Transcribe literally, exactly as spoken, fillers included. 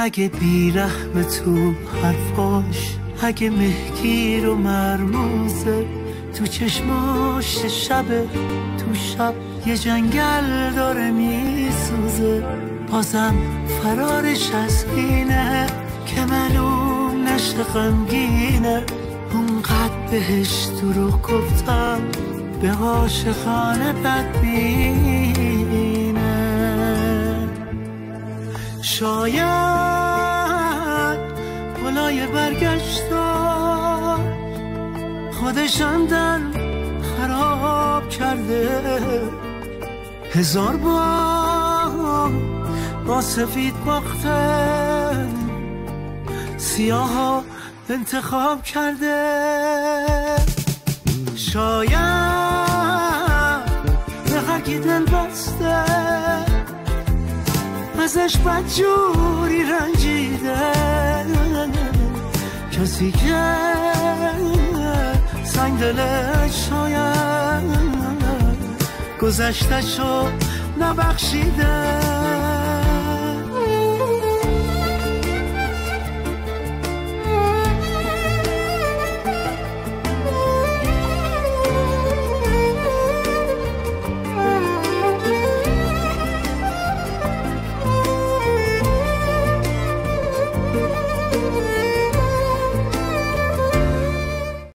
اگه بیرحم تو حرفاش، اگه مهگیر و مرموزه تو چشماش، شبه تو شب یه جنگل داره میسوزه، بازم فرارش از اینه که معلوم نشه غمگینه. اونقدر بهش دروغ گفتم به عاشقانه بدبینه. شاید بلای برگشتا خودشم دل خراب کرده، هزار بار با سفید باخته، سیاها انتخاب کرده. شاید به هرکی دل بسته ازش بدجوری رنجیده، کسی که سنگ دلش شاید گذشتشو نبخشیده.